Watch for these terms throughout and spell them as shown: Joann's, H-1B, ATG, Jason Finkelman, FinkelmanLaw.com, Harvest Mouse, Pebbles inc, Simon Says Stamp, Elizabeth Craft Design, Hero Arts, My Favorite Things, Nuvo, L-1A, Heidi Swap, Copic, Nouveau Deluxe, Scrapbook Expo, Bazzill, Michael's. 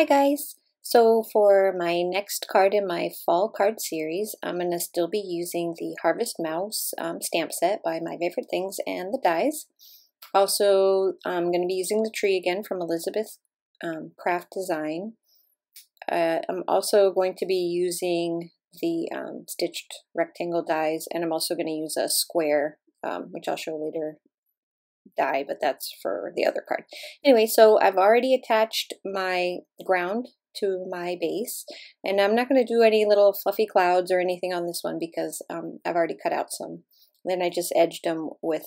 Hi guys! So for my next card in my fall card series, I'm going to still be using the Harvest Mouse stamp set by My Favorite Things and the dies. Also, I'm going to be using the tree again from Elizabeth Craft Design. I'm also going to be using the stitched rectangle dies, and I'm also going to use a square, which I'll show later, die, but that's for the other card. Anyway, so I've already attached my ground to my base, and I'm not going to do any little fluffy clouds or anything on this one because I've already cut out some. Then I just edged them with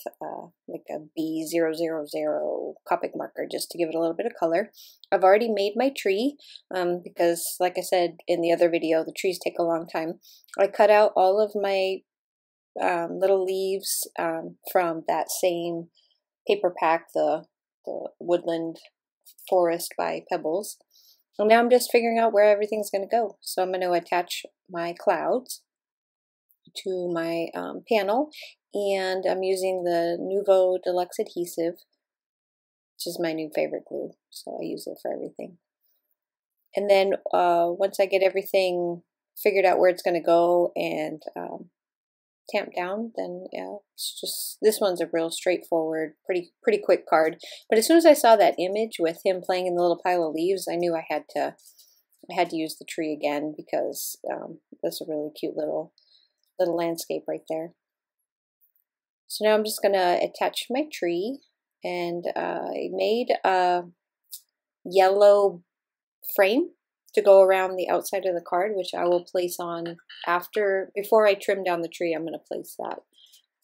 like a B000 Copic marker just to give it a little bit of color. I've already made my tree because, like I said in the other video, the trees take a long time. I cut out all of my little leaves from that same paper pack, the Woodland Forest by Pebbles. And now I'm just figuring out where everything's going to go. So I'm going to attach my clouds to my panel, and I'm using the Nouveau Deluxe adhesive, which is my new favorite glue, so I use it for everything. And then once I get everything figured out where it's going to go and tamp down, then yeah, it's just, this one's a real straightforward, pretty quick card. But as soon as I saw that image with him playing in the little pile of leaves, I knew I had to use the tree again because that's a really cute little landscape right there. So now I'm just gonna attach my tree, and I made a yellow frame to go around the outside of the card, which I will place on before I trim down the tree. I'm going to place that,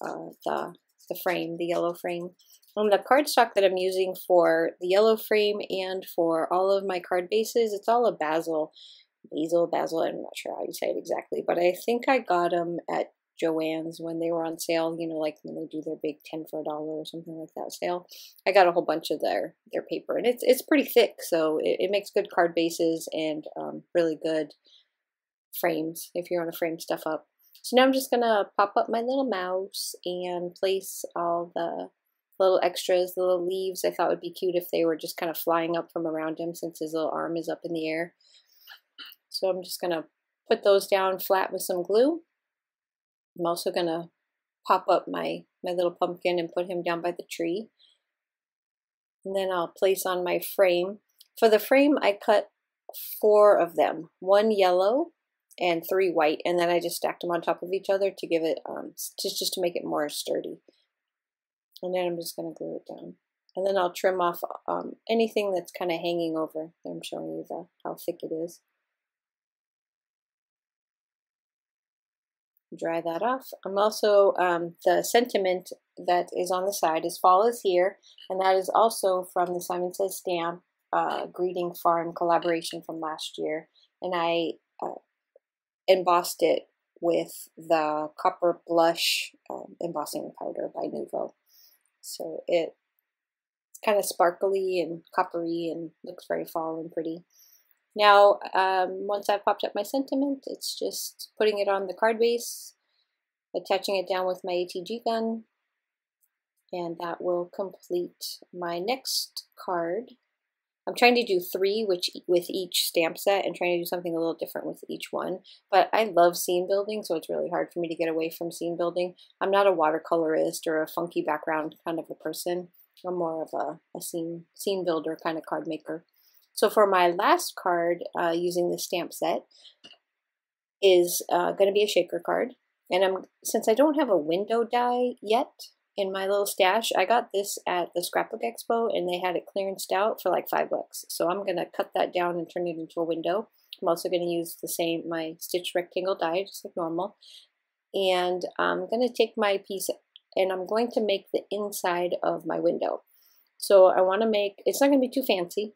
the yellow frame. On the cardstock that I'm using for the yellow frame and for all of my card bases, it's all a Bazzill, I'm not sure how you say it exactly, but I think I got them at Joann's when they were on sale, you know, like when they do their big 10 for a dollar or something like that sale. I got a whole bunch of their paper, and it's pretty thick, so it makes good card bases and really good frames if you want to frame stuff up. So now I'm just gonna pop up my little mouse and place all the little extras, the little leaves. I thought would be cute if they were just kind of flying up from around him since his little arm is up in the air. So I'm just gonna put those down flat with some glue. I'm also going to pop up my little pumpkin and put him down by the tree. And then I'll place on my frame. For the frame, I cut 4 of them, 1 yellow and 3 white, and then I just stacked them on top of each other to give it, just to make it more sturdy. And then I'm just going to glue it down. And then I'll trim off anything that's kind of hanging over. I'm showing you how thick it is. Dry that off. I'm also, the sentiment that is on the side is "Fall is here," and that is also from the Simon Says Stamp greeting farm collaboration from last year, and I embossed it with the copper blush embossing powder by Nuvo. So it's kind of sparkly and coppery and looks very fall and pretty. Now, once I've popped up my sentiment, it's just putting it on the card base, attaching it down with my ATG gun, and that will complete my next card. I'm trying to do 3 with each stamp set and trying to do something a little different with each one, but I love scene building, so it's really hard for me to get away from scene building. I'm not a watercolorist or a funky background kind of a person. I'm more of a scene builder kind of card maker. So for my last card using the stamp set is going to be a shaker card. And since I don't have a window die yet in my little stash, I got this at the Scrapbook Expo and they had it clearanced out for like $5. So I'm going to cut that down and turn it into a window. I'm also going to use my stitched rectangle die just like normal. And I'm going to take my piece and I'm going to make the inside of my window. So I want to it's not going to be too fancy,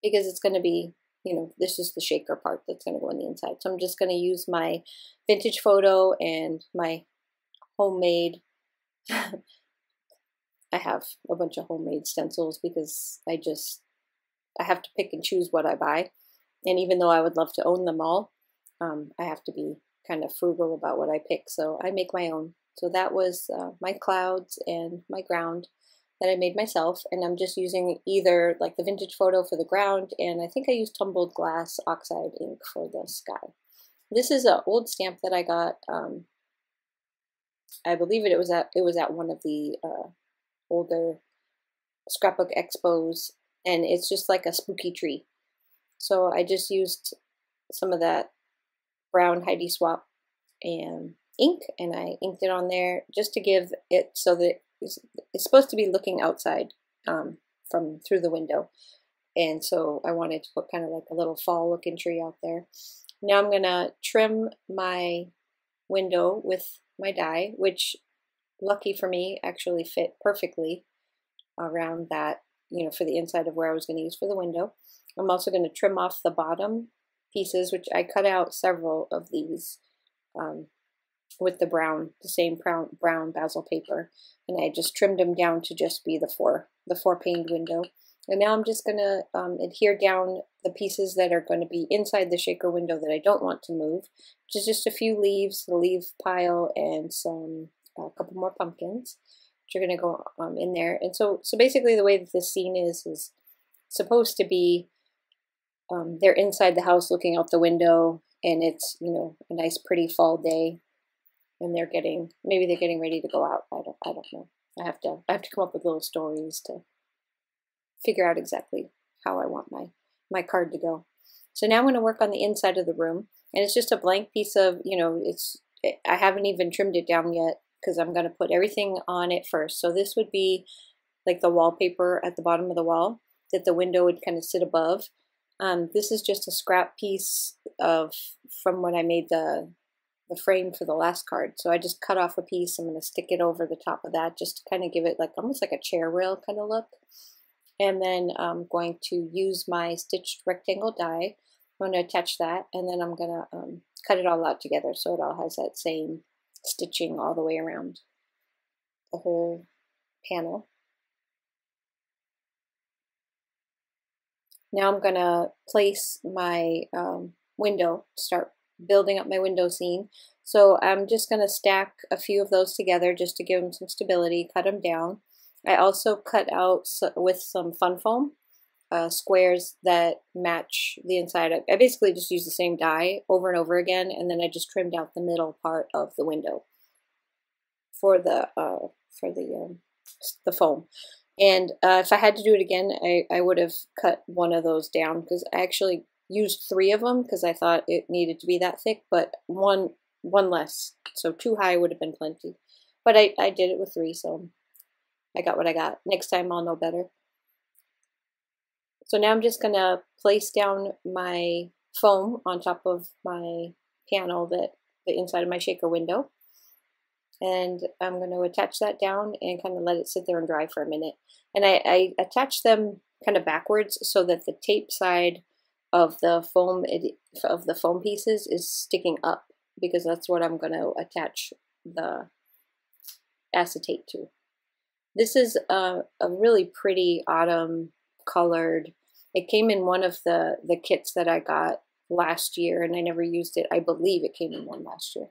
because it's going to be, you know, this is the shaker part that's going to go on the inside. So I'm just going to use my vintage photo and my homemade, I have a bunch of homemade stencils because I have to pick and choose what I buy. And even though I would love to own them all, I have to be kind of frugal about what I pick. So I make my own. So that was my clouds and my ground. that I made myself, and I'm just using either like the vintage photo for the ground, and I think I used tumbled glass oxide ink for the sky. This is an old stamp that I got. I believe it was at one of the older Scrapbook Expos, and it's just like a spooky tree. So I just used some of that brown Heidi Swap and ink, and I inked it on there just to give it so that it's supposed to be looking outside from through the window, and so I wanted to put kind of like a little fall looking tree out there. Now I'm gonna trim my window with my die, which lucky for me actually fit perfectly around that, you know, for the inside of where I was going to use for the window. I'm also going to trim off the bottom pieces, which I cut out several of these with the brown, the same brown Bazzill paper, and I just trimmed them down to just be the four paned window. And now I'm just going to adhere down the pieces that are going to be inside the shaker window that I don't want to move, which is just a few leaves, the leaf pile, and some a couple more pumpkins, which are going to go in there. And so basically the way that this scene is supposed to be, they're inside the house looking out the window, and it's, you know, a nice pretty fall day, and they're getting, maybe they're getting ready to go out. I don't know. I have to come up with little stories to figure out exactly how I want my card to go. So now I'm going to work on the inside of the room, and it's just a blank piece of, you know, I haven't even trimmed it down yet because I'm going to put everything on it first. So this would be like the wallpaper at the bottom of the wall that the window would kind of sit above. This is just a scrap piece from when I made the frame for the last card. So I just cut off a piece. I'm going to stick it over the top of that just to kind of give it like almost like a chair rail kind of look. And then I'm going to use my stitched rectangle die. I'm going to attach that, and then I'm going to cut it all out together so it all has that same stitching all the way around the whole panel. Now I'm going to place my window, start building up my window scene. So I'm just going to stack a few of those together just to give them some stability, cut them down. I also cut out with some fun foam squares that match the inside. I basically just use the same die over and over again, and then I just trimmed out the middle part of the window for the foam. And if I had to do it again, I would have cut one of those down, because I actually used 3 of them because I thought it needed to be that thick, but one less, so 2 high would have been plenty. But I did it with 3, so I got what I got. Next time I'll know better. So now I'm just going to place down my foam on top of my panel, that the inside of my shaker window. And I'm going to attach that down and kind of let it sit there and dry for a minute. And I attach them kind of backwards so that the tape side of the foam pieces is sticking up, because that's what I'm going to attach the acetate to. This is a really pretty autumn colored. It came in one of the kits that I got last year, and I never used it. I believe it came in one last year.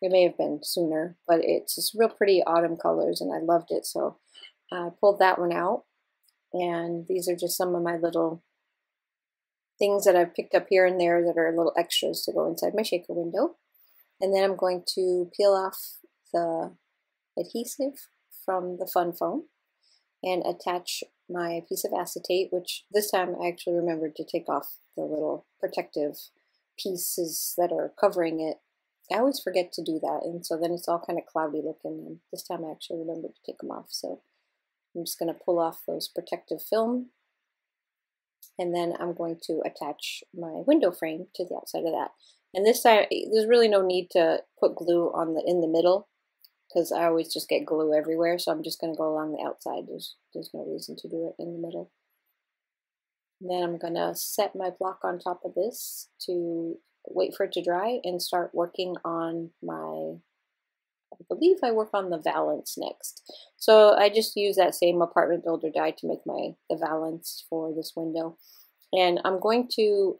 It may have been sooner, but it's just real pretty autumn colors, and I loved it. So I pulled that one out, and these are just some of my little things that I've picked up here and there that are little extras to go inside my shaker window. And then I'm going to peel off the adhesive from the fun foam and attach my piece of acetate, which this time I actually remembered to take off the little protective pieces that are covering it. I always forget to do that, and so then it's all kind of cloudy looking, and this time I actually remembered to take them off. So I'm just going to pull off those protective film, and then I'm going to attach my window frame to the outside of that. And this time there's really no need to put glue on in the middle, because I always just get glue everywhere, so I'm just going to go along the outside. There's no reason to do it in the middle. And then I'm going to set my block on top of this to wait for it to dry and start working on my, I believe I work on the valance next. So I just use that same apartment builder die to make the valance for this window. And I'm going to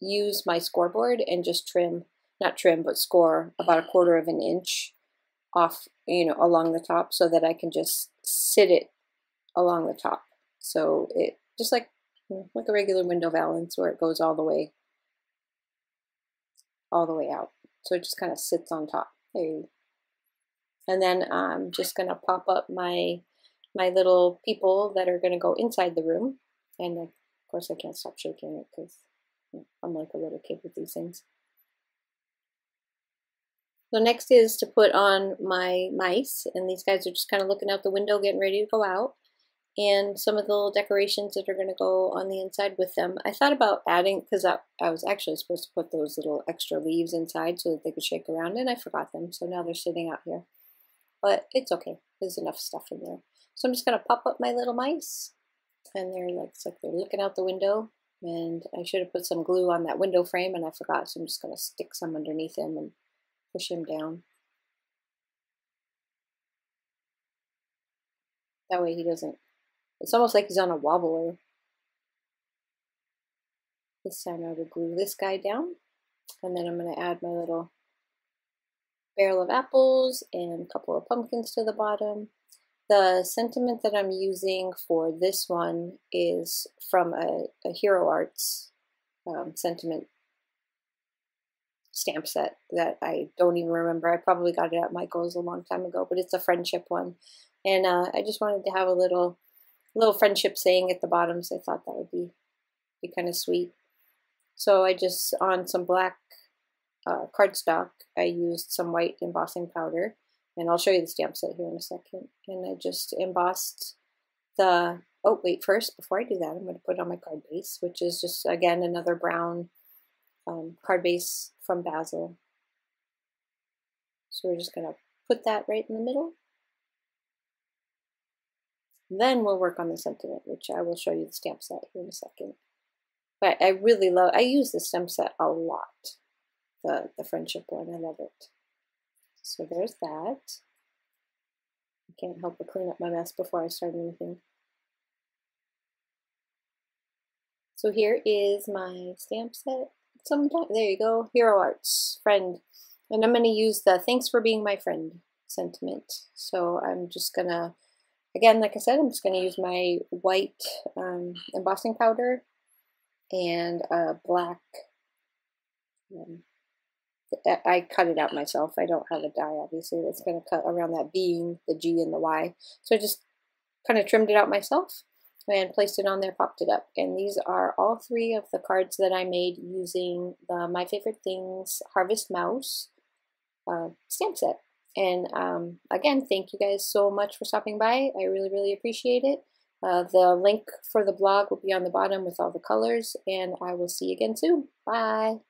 use my scoreboard and just score about 1/4 of an inch off, you know, along the top, so that I can just sit it along the top. So it just like a regular window valance where it goes all the way out. So it just kind of sits on top. And then I'm just going to pop up my little people that are going to go inside the room. And of course I can't stop shaking it because I'm like a little kid with these things. So next is to put on my mice, and these guys are just kind of looking out the window getting ready to go out, and some of the little decorations that are going to go on the inside with them. I thought about adding, because I was actually supposed to put those little extra leaves inside so that they could shake around, and I forgot them, so now they're sitting out here. But it's okay, there's enough stuff in there. So I'm just going to pop up my little mice, and they're like they're looking out the window, and I should have put some glue on that window frame, and I forgot, so I'm just going to stick some underneath them and push him down. That way he doesn't, it's almost like he's on a wobbler. This time I will glue this guy down, and then I'm going to add my little barrel of apples and a couple of pumpkins to the bottom. The sentiment that I'm using for this one is from a Hero Arts sentiment stamp set that I don't even remember. I probably got it at Michael's a long time ago, but it's a friendship one. And I just wanted to have a little friendship saying at the bottom, so I thought that would be kind of sweet. So I just, on some black cardstock, I used some white embossing powder, and I'll show you the stamp set here in a second. And I just embossed the, oh wait, first, before I do that, I'm going to put on my card base, which is just, again, another brown card base from Bazzill. So we're just going to put that right in the middle. Then we'll work on the sentiment, which I will show you the stamp set here in a second. But I really love, I use the stamp set a lot, the friendship one, I love it. So there's that. I can't help but clean up my mess before I start anything. So here is my stamp set. Sometime, there you go, Hero Arts, friend. And I'm going to use the thanks for being my friend sentiment. So I'm just going to, again, like I said, I'm just going to use my white embossing powder and a black, I cut it out myself. I don't have a die, obviously, that's going to cut around that being the G and the Y. So I just kind of trimmed it out myself and placed it on there, popped it up. And these are all three of the cards that I made using the My Favorite Things Harvest Mouse stamp set. And again, thank you guys so much for stopping by. I really, really appreciate it. The link for the blog will be on the bottom with all the colors, and I will see you again soon. Bye!